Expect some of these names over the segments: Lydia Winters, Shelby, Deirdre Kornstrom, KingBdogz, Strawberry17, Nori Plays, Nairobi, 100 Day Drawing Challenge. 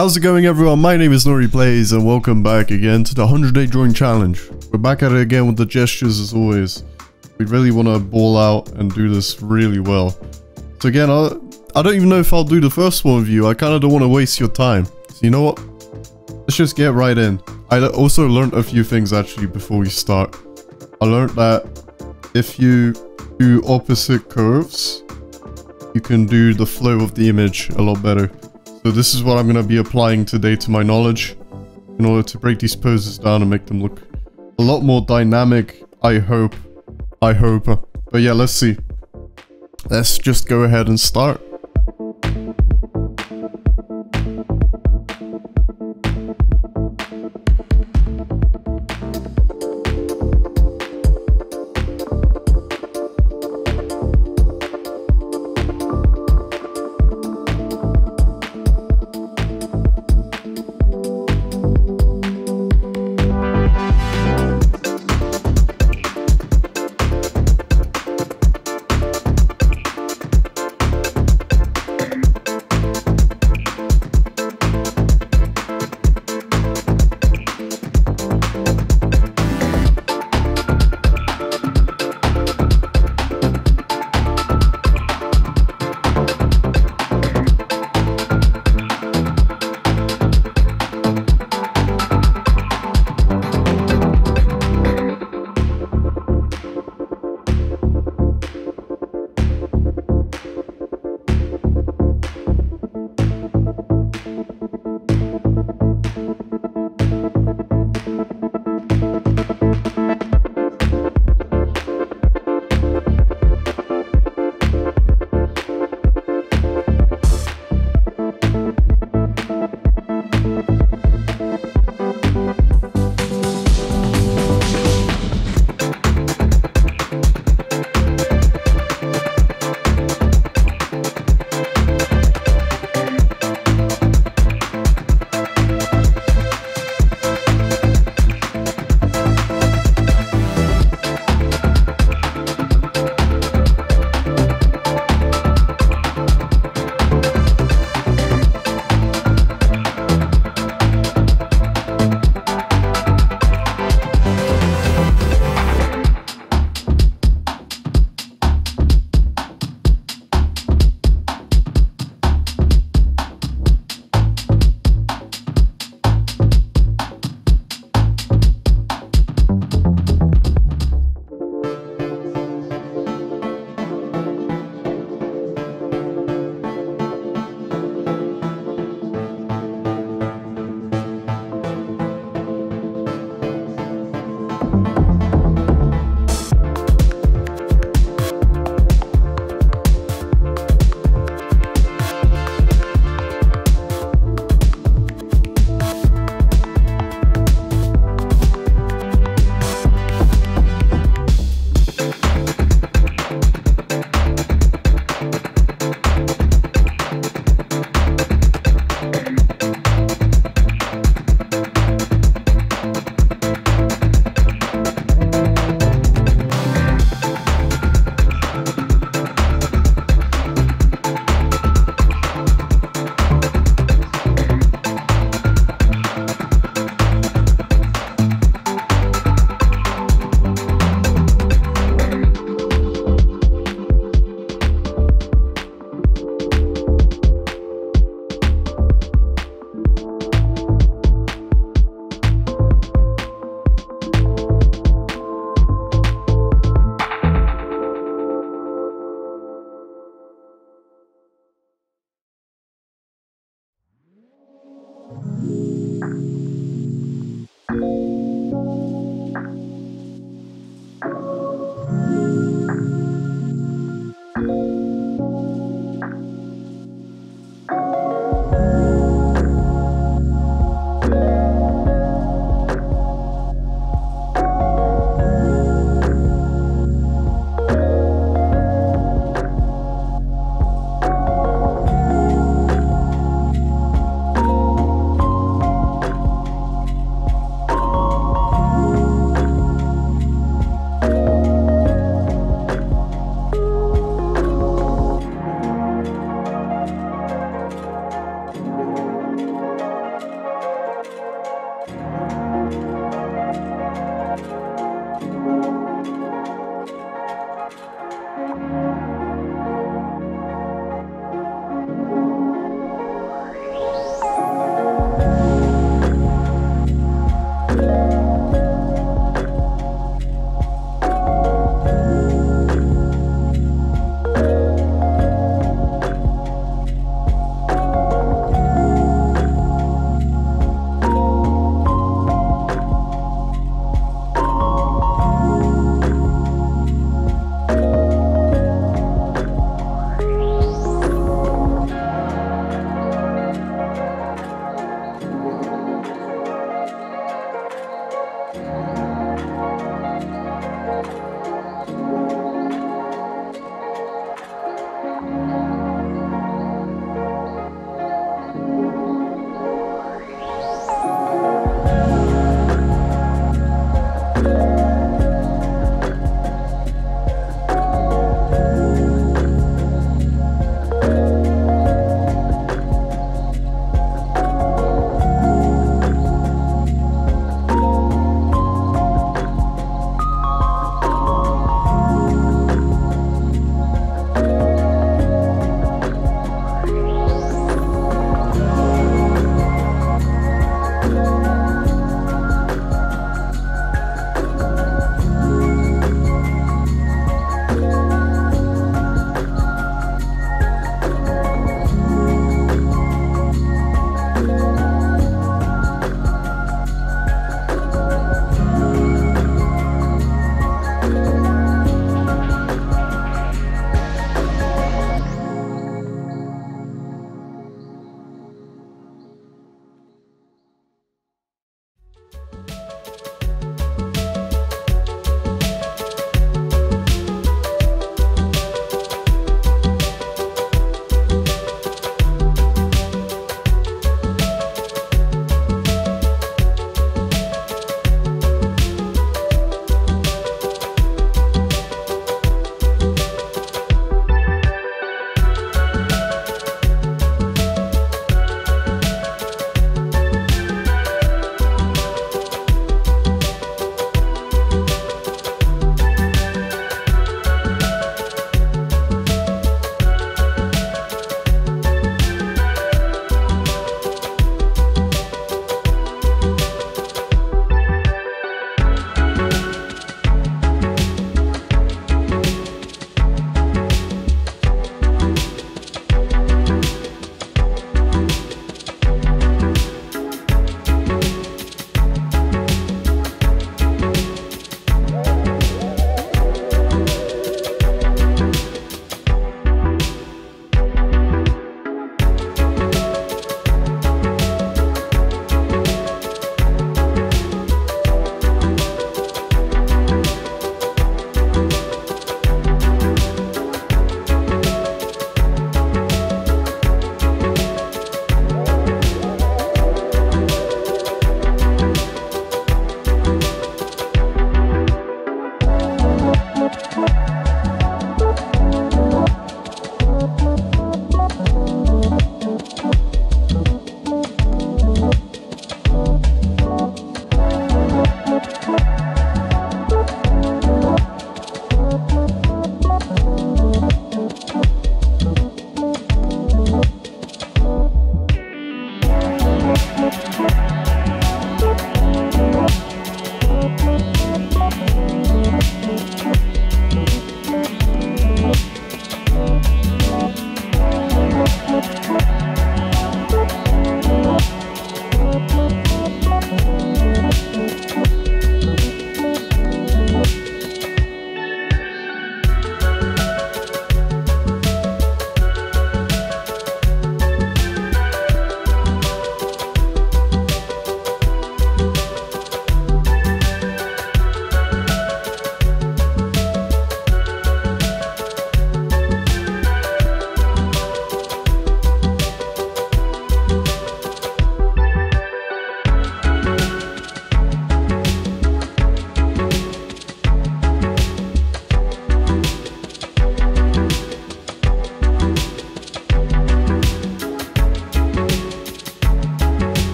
How's it going, everyone? My name is Nori Plays and welcome back again to the 100 Day Drawing Challenge. We're back at it again with the gestures as always. We really want to ball out and do this really well. So again, I don't even know if I'll do the first one with you. I kind of don't want to waste your time. So you know what? Let's just get right in. I also learned a few things actually before we start. I learned that if you do opposite curves, you can do the flow of the image a lot better. So this is what I'm going to be applying today to my knowledge in order to break these poses down and make them look a lot more dynamic, I hope. But yeah, let's see. Let's just go ahead and start.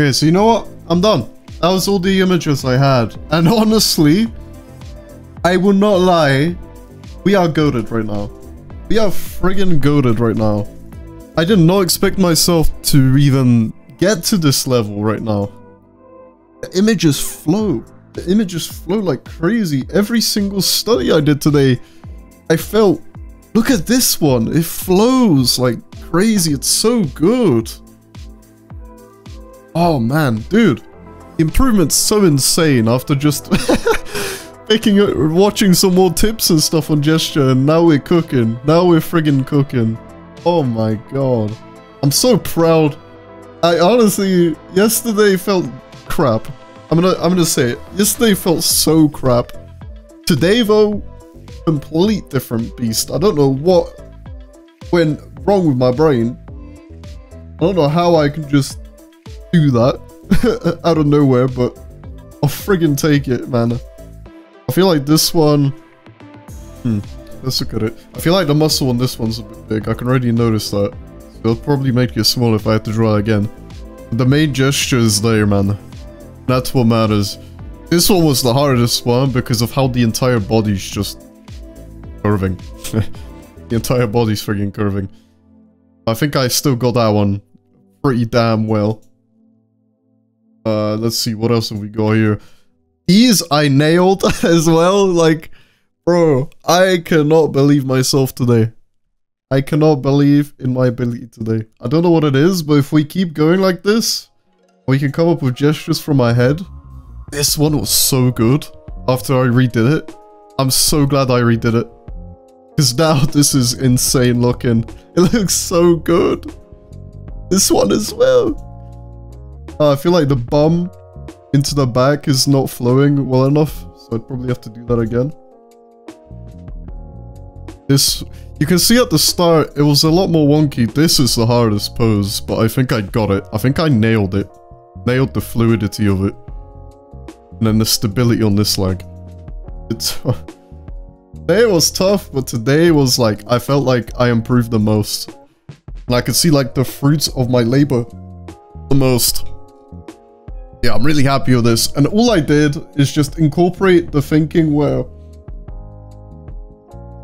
Okay, so you know what? I'm done. That was all the images I had. And honestly, I will not lie, we are goated right now. We are friggin' goated right now. I did not expect myself to even get to this level right now. The images flow. The images flow like crazy. Every single study I did today, I felt... Look at this one. It flows like crazy. It's so good. Oh, man. Dude. The improvement's so insane after just... watching some more tips and stuff on gesture, and now we're cooking. Now we're friggin' cooking. Oh my god. I'm so proud. I honestly... Yesterday felt crap. I'm gonna say it. Yesterday felt so crap. Today, though... complete different beast. I don't know what went wrong with my brain. I don't know how I can just do that out of nowhere, but I'll friggin' take it, man. I feel like this one... let's look at it. I feel like the muscle on this one's a bit big. I can already notice that. So it'll probably make it small if I have to draw again. The main gesture is there, man. That's what matters. This one was the hardest one because of how the entire body's just... curving. The entire body's friggin' curving. I think I still got that one pretty damn well. Let's see, what else have we got here? These I nailed as well. Like, bro, I cannot believe myself today. I cannot believe in my ability today. I don't know what it is, but if we keep going like this, we can come up with gestures from my head. This one was so good after I redid it. I'm so glad I redid it. Because now this is insane looking. It looks so good. This one as well. I feel like the bum into the back is not flowing well enough. So I'd probably have to do that again. This, you can see at the start, it was a lot more wonky. This is the hardest pose, but I think I got it. I think I nailed it. Nailed the fluidity of it. And then the stability on this leg. It's... Today was tough, but today was like, I felt like I improved the most. And I could see like the fruits of my labor the most. Yeah, I'm really happy with this. And all I did is just incorporate the thinking where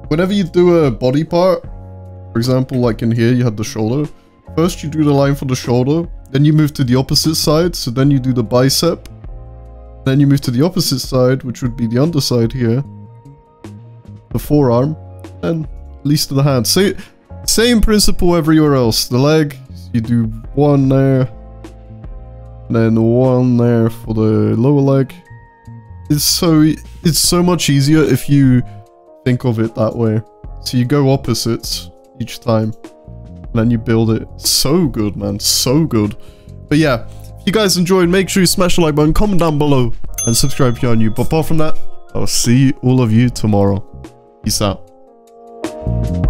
whenever you do a body part, for example, like in here, you had the shoulder. First, you do the line for the shoulder. Then you move to the opposite side. So then you do the bicep. Then you move to the opposite side, which would be the underside here. The forearm and least of the hand. Same principle everywhere else. The leg, you do one there, then one there for the lower leg. It's so much easier if you think of it that way. So you go opposites each time, and then you build it. So good, man. So good. But yeah, if you guys enjoyed, make sure you smash the like button, comment down below, and subscribe if you're new. But apart from that, I'll see all of you tomorrow. Peace out.